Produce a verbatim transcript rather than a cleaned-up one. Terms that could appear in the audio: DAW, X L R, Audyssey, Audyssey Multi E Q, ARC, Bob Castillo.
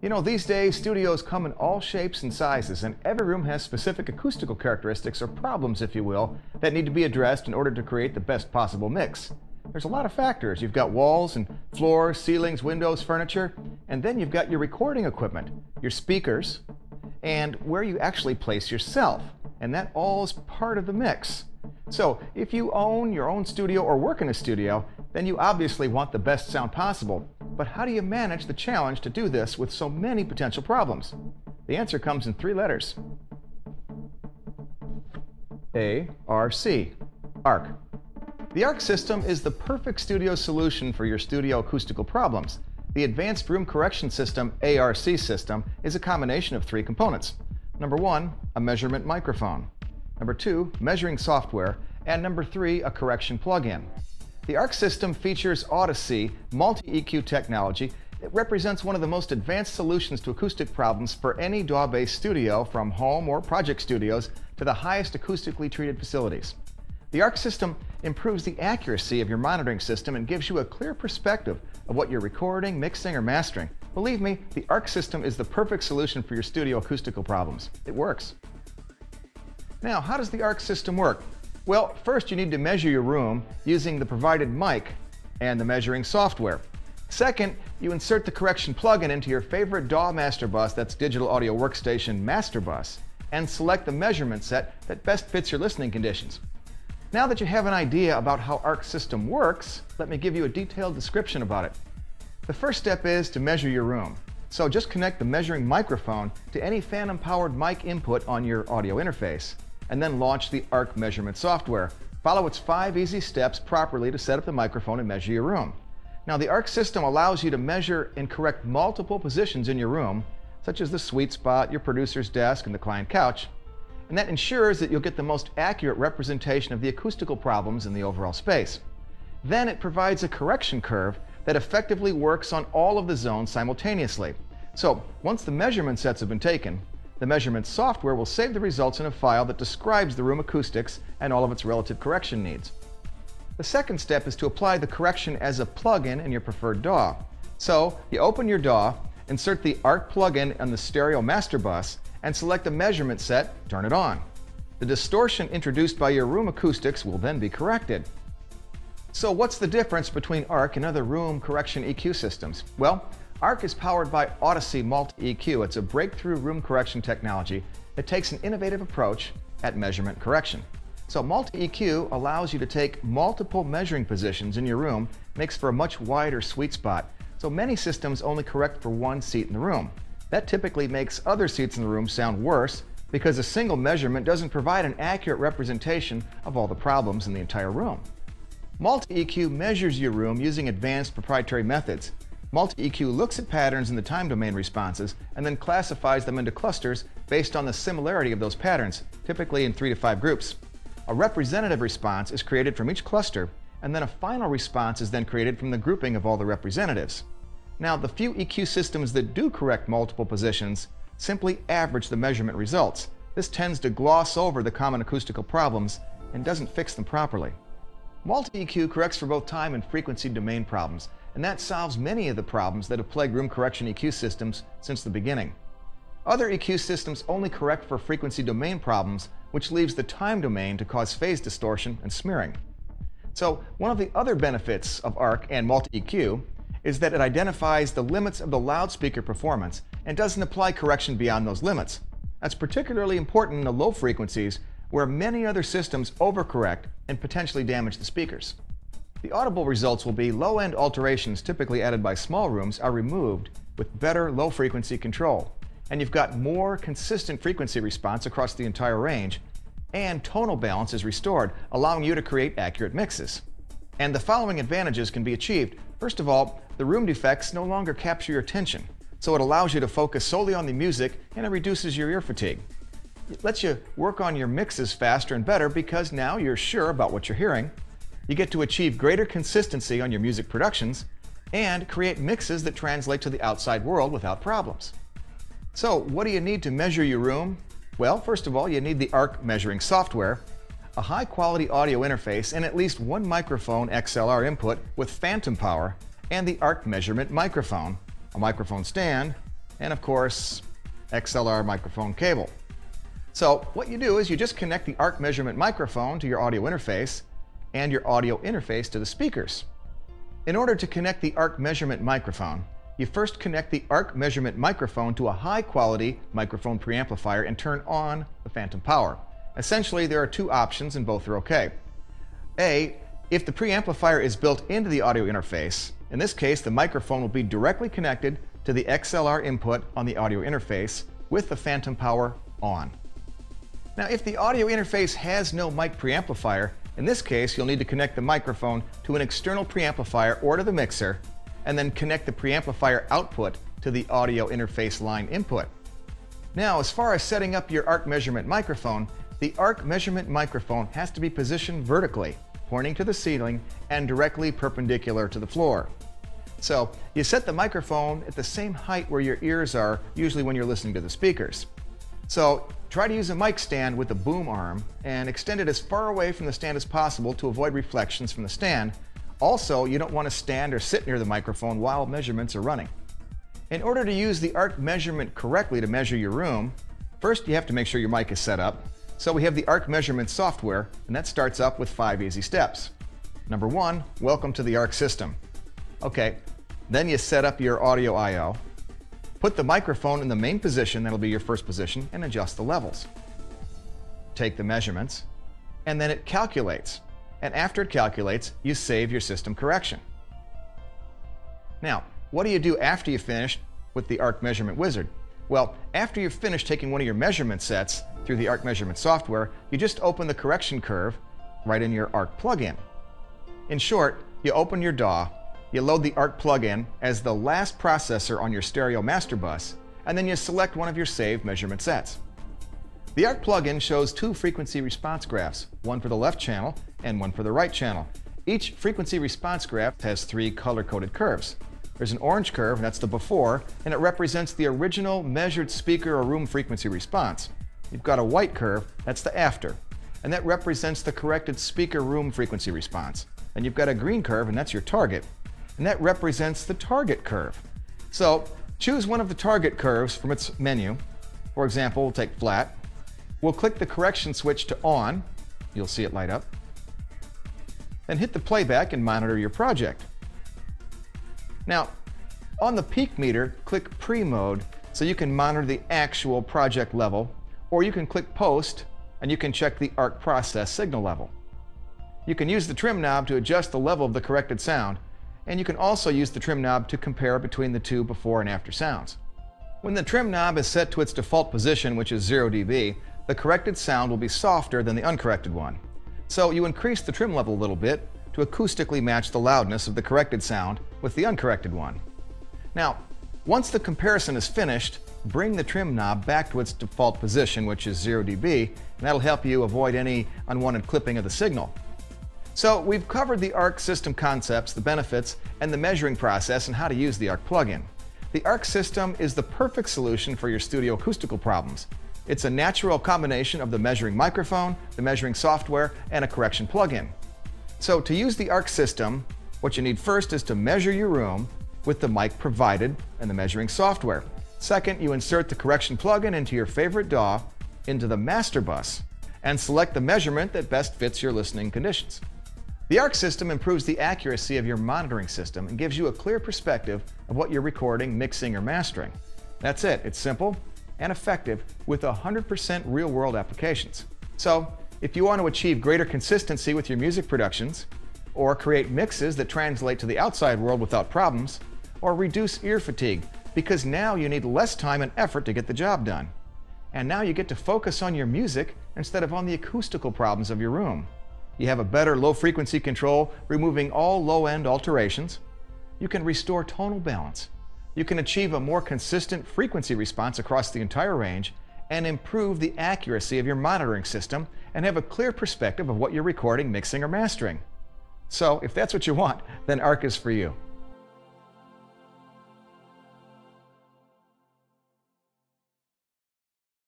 You know, these days, studios come in all shapes and sizes, and every room has specific acoustical characteristics, or problems, if you will, that need to be addressed in order to create the best possible mix. There's a lot of factors. You've got walls and floors, ceilings, windows, furniture, and then you've got your recording equipment, your speakers, and where you actually place yourself. And that all is part of the mix. So if you own your own studio or work in a studio, then you obviously want the best sound possible. But how do you manage the challenge to do this with so many potential problems? The answer comes in three letters. A R C, ARC. The ARC system is the perfect studio solution for your studio acoustical problems. The Advanced Room Correction System, A R C system, is a combination of three components. Number one, a measurement microphone. Number two, measuring software. And number three, a correction plugin. The ARC system features Audyssey multi E Q technology. It represents one of the most advanced solutions to acoustic problems for any D A W-based studio, from home or project studios to the highest acoustically treated facilities. The ARC system improves the accuracy of your monitoring system and gives you a clear perspective of what you're recording, mixing, or mastering. Believe me, the ARC system is the perfect solution for your studio acoustical problems. It works. Now, how does the ARC system work? Well, first you need to measure your room using the provided mic and the measuring software. Second, you insert the correction plugin into your favorite D A W master bus, that's Digital Audio Workstation master bus, and select the measurement set that best fits your listening conditions. Now that you have an idea about how ARC system works, let me give you a detailed description about it. The first step is to measure your room. So just connect the measuring microphone to any phantom-powered mic input on your audio interface, and then launch the ARC measurement software. Follow its five easy steps properly to set up the microphone and measure your room. Now, the ARC system allows you to measure and correct multiple positions in your room, such as the sweet spot, your producer's desk, and the client couch. And that ensures that you'll get the most accurate representation of the acoustical problems in the overall space. Then it provides a correction curve that effectively works on all of the zones simultaneously. So once the measurement sets have been taken, the measurement software will save the results in a file that describes the room acoustics and all of its relative correction needs. The second step is to apply the correction as a plugin in your preferred D A W. So you open your D A W, insert the ARC plugin on the stereo master bus, and select the measurement set, turn it on. The distortion introduced by your room acoustics will then be corrected. So what's the difference between ARC and other room correction E Q systems? Well, ARC is powered by Audyssey Multi E Q. It's a breakthrough room correction technology that takes an innovative approach at measurement correction. So Multi E Q allows you to take multiple measuring positions in your room, makes for a much wider sweet spot. So many systems only correct for one seat in the room. That typically makes other seats in the room sound worse, because a single measurement doesn't provide an accurate representation of all the problems in the entire room. Multi E Q measures your room using advanced proprietary methods. Multi E Q looks at patterns in the time domain responses and then classifies them into clusters based on the similarity of those patterns, typically in three to five groups. A representative response is created from each cluster, and then a final response is then created from the grouping of all the representatives. Now, the few E Q systems that do correct multiple positions simply average the measurement results. This tends to gloss over the common acoustical problems and doesn't fix them properly. Multi E Q corrects for both time and frequency domain problems, and that solves many of the problems that have plagued room correction E Q systems since the beginning. Other E Q systems only correct for frequency domain problems, which leaves the time domain to cause phase distortion and smearing. So one of the other benefits of ARC and Multi E Q is that it identifies the limits of the loudspeaker performance and doesn't apply correction beyond those limits. That's particularly important in the low frequencies, where many other systems overcorrect and potentially damage the speakers. The audible results will be low-end alterations typically added by small rooms are removed with better low-frequency control, and you've got more consistent frequency response across the entire range, and tonal balance is restored, allowing you to create accurate mixes. And the following advantages can be achieved. First of all, the room defects no longer capture your attention, so it allows you to focus solely on the music, and it reduces your ear fatigue. It lets you work on your mixes faster and better, because now you're sure about what you're hearing. You get to achieve greater consistency on your music productions and create mixes that translate to the outside world without problems. So what do you need to measure your room? Well, first of all, you need the ARC measuring software, a high-quality audio interface, and at least one microphone X L R input with phantom power, and the ARC measurement microphone, a microphone stand, and of course, X L R microphone cable. So what you do is you just connect the ARC measurement microphone to your audio interface and your audio interface to the speakers. In order to connect the ARC measurement microphone, you first connect the ARC measurement microphone to a high-quality microphone preamplifier and turn on the phantom power. Essentially, there are two options and both are okay. A, if the preamplifier is built into the audio interface, in this case, the microphone will be directly connected to the X L R input on the audio interface with the phantom power on. Now, if the audio interface has no mic preamplifier, in this case, you'll need to connect the microphone to an external preamplifier or to the mixer, and then connect the preamplifier output to the audio interface line input. Now, as far as setting up your ARC measurement microphone, the ARC measurement microphone has to be positioned vertically, pointing to the ceiling and directly perpendicular to the floor. So, you set the microphone at the same height where your ears are, usually when you're listening to the speakers. So, try to use a mic stand with a boom arm and extend it as far away from the stand as possible to avoid reflections from the stand. Also, you don't want to stand or sit near the microphone while measurements are running. In order to use the ARC measurement correctly to measure your room, first you have to make sure your mic is set up. So we have the ARC measurement software, and that starts up with five easy steps. Number one, welcome to the ARC system. Okay, then you set up your audio I O. Put the microphone in the main position, that'll be your first position, and adjust the levels. Take the measurements, and then it calculates. And after it calculates, you save your system correction. Now, what do you do after you finish with the ARC Measurement Wizard? Well, after you've finished taking one of your measurement sets through the ARC Measurement software, you just open the correction curve right in your ARC plugin. In short, you open your D A W, you load the ARC plugin as the last processor on your stereo master bus, and then you select one of your saved measurement sets. The ARC plugin shows two frequency response graphs, one for the left channel and one for the right channel. Each frequency response graph has three color-coded curves. There's an orange curve, and that's the before, and it represents the original measured speaker or room frequency response. You've got a white curve, that's the after, and that represents the corrected speaker room frequency response. And you've got a green curve, and that's your target, and that represents the target curve. So choose one of the target curves from its menu. For example, we'll take flat. We'll click the correction switch to on. You'll see it light up. Then hit the playback and monitor your project. Now, on the peak meter, click pre-mode so you can monitor the actual project level, or you can click post and you can check the ARC process signal level. You can use the trim knob to adjust the level of the corrected sound, and you can also use the trim knob to compare between the two before and after sounds. When the trim knob is set to its default position, which is zero D B, the corrected sound will be softer than the uncorrected one. So you increase the trim level a little bit to acoustically match the loudness of the corrected sound with the uncorrected one. Now, once the comparison is finished, bring the trim knob back to its default position, which is zero D B, and that'll help you avoid any unwanted clipping of the signal. So we've covered the ARC system concepts, the benefits, and the measuring process, and how to use the ARC plugin. The ARC system is the perfect solution for your studio acoustical problems. It's a natural combination of the measuring microphone, the measuring software, and a correction plugin. So to use the ARC system, what you need first is to measure your room with the mic provided and the measuring software. Second, you insert the correction plugin into your favorite D A W, into the master bus, and select the measurement that best fits your listening conditions. The ARC system improves the accuracy of your monitoring system and gives you a clear perspective of what you're recording, mixing, or mastering. That's it. It's simple and effective with one hundred percent real-world applications. So, if you want to achieve greater consistency with your music productions, or create mixes that translate to the outside world without problems, or reduce ear fatigue, because now you need less time and effort to get the job done. And now you get to focus on your music instead of on the acoustical problems of your room. You have a better low-frequency control, removing all low-end alterations. You can restore tonal balance. You can achieve a more consistent frequency response across the entire range and improve the accuracy of your monitoring system and have a clear perspective of what you're recording, mixing, or mastering. So, if that's what you want, then ARC is for you.